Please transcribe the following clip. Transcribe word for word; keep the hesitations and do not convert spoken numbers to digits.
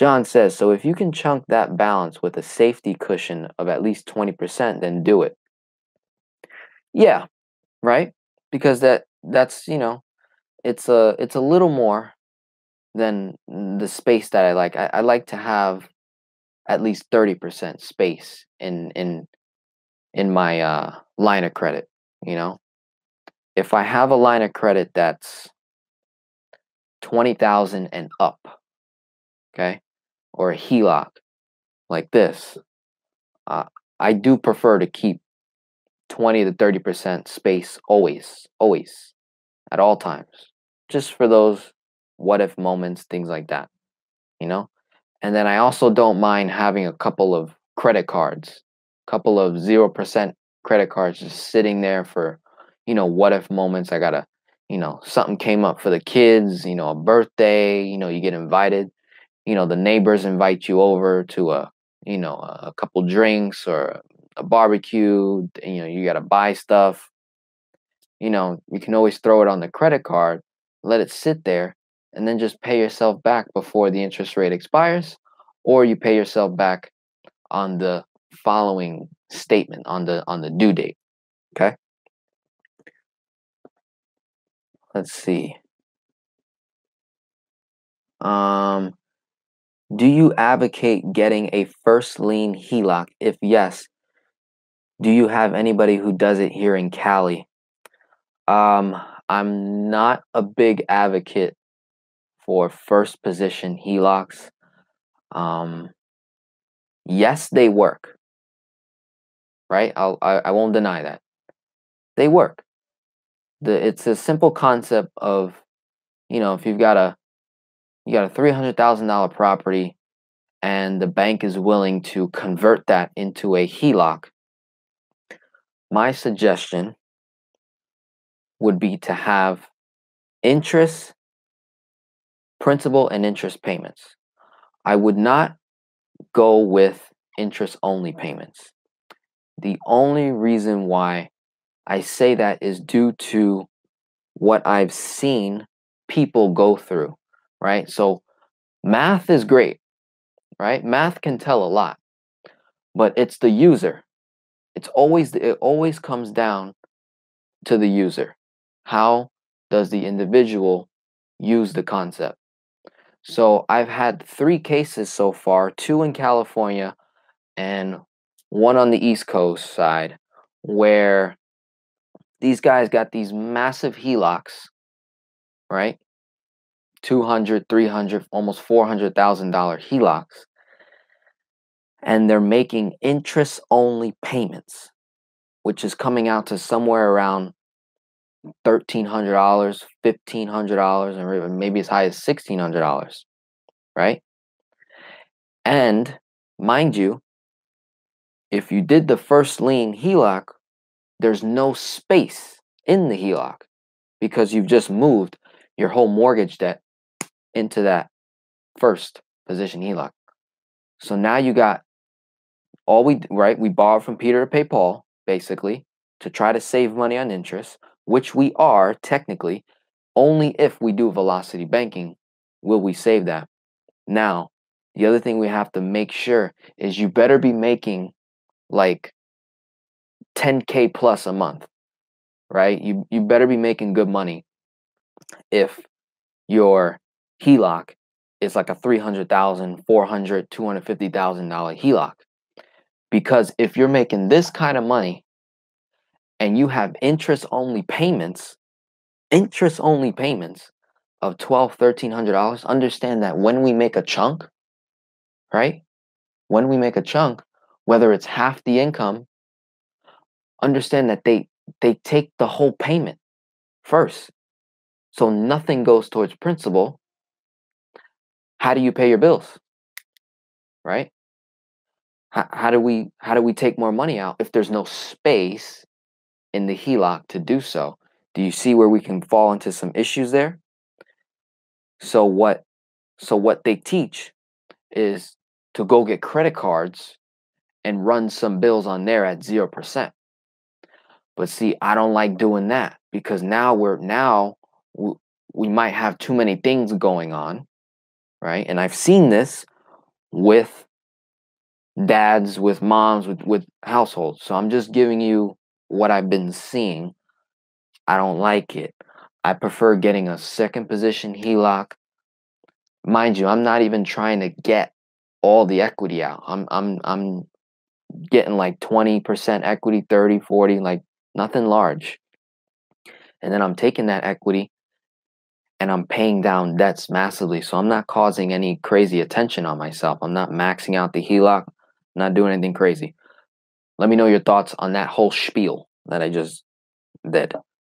John says, so if you can chunk that balance with a safety cushion of at least twenty percent, then do it. Yeah, right? Because that that's, you know, it's a, it's a little more than the space that I like. I, I like to have at least thirty percent space in, in, in my uh, line of credit, you know? If I have a line of credit that's twenty thousand and up, okay, or a H E L O C like this, uh, I do prefer to keep twenty to thirty percent space always, always, at all times, just for those what if moments, things like that, you know? And then I also don't mind having a couple of credit cards, a couple of zero percent credit cards just sitting there for, you know, what if moments. I gotta, you know, something came up for the kids, you know, a birthday, you know, you get invited, you know, the neighbors invite you over to a, you know, a couple drinks or a barbecue, you know, you gotta buy stuff. You know, you can always throw it on the credit card, let it sit there, and then just pay yourself back before the interest rate expires, or you pay yourself back on the following statement, on the on the due date. Okay. Let's see. Um, do you advocate getting a first lien H E L O C? If yes, do you have anybody who does it here in Cali? Um, I'm not a big advocate for first position H E L O Cs. Um, yes, they work, right? I'll, I I won't deny that. They work. The, it's a simple concept of, you know, if you've got a you got a three hundred thousand dollar property, and the bank is willing to convert that into a H E L O C, my suggestion would be to have interest, principal, and interest payments. I would not go with interest only payments. The only reason why I say that is due to what I've seen people go through, right? So math is great, right? Math can tell a lot, but it's the user. It's always, it always comes down to the user. How does the individual use the concept? So I've had three cases so far, two in California and one on the East Coast side, where these guys got these massive H E L O Cs, right? two hundred, three hundred, almost four hundred thousand dollar H E L O Cs. And they're making interest-only payments, which is coming out to somewhere around thirteen hundred dollars, fifteen hundred dollars, and maybe as high as sixteen hundred dollars, right? And mind you, if you did the first lien H E L O C, there's no space in the H E L O C because you've just moved your whole mortgage debt into that first position H E L O C. So now you got all we, right? We borrowed from Peter to pay Paul, basically, to try to save money on interest, which we are technically. Only if we do velocity banking will we save that. Now, the other thing we have to make sure is you better be making like ten K plus a month, right? You you better be making good money if your H E L O C is like a three hundred thousand dollars, four hundred thousand dollars, two hundred fifty thousand dollar H E L O C. Because if you're making this kind of money and you have interest-only payments, interest-only payments of twelve hundred dollars, thirteen hundred dollars, understand that when we make a chunk, right? When we make a chunk, whether it's half the income, understand that they they take the whole payment first. So nothing goes towards principal. How do you pay your bills? Right? How, how do we how do we take more money out if there's no space in the H E L O C to do so? Do you see where we can fall into some issues there? So what so what they teach is to go get credit cards and run some bills on there at zero percent. But see, I don't like doing that because now we're now we might have too many things going on, right? And I've seen this with dads, with moms, with, with households. So I'm just giving you what I've been seeing. I don't like it. I prefer getting a second position H E L O C. Mind you, I'm not even trying to get all the equity out. I'm I'm I'm getting like twenty percent equity, thirty, forty, like nothing large. And then I'm taking that equity and I'm paying down debts massively. So I'm not causing any crazy attention on myself. I'm not maxing out the H E L O C, not doing anything crazy. Let me know your thoughts on that whole spiel that I just did.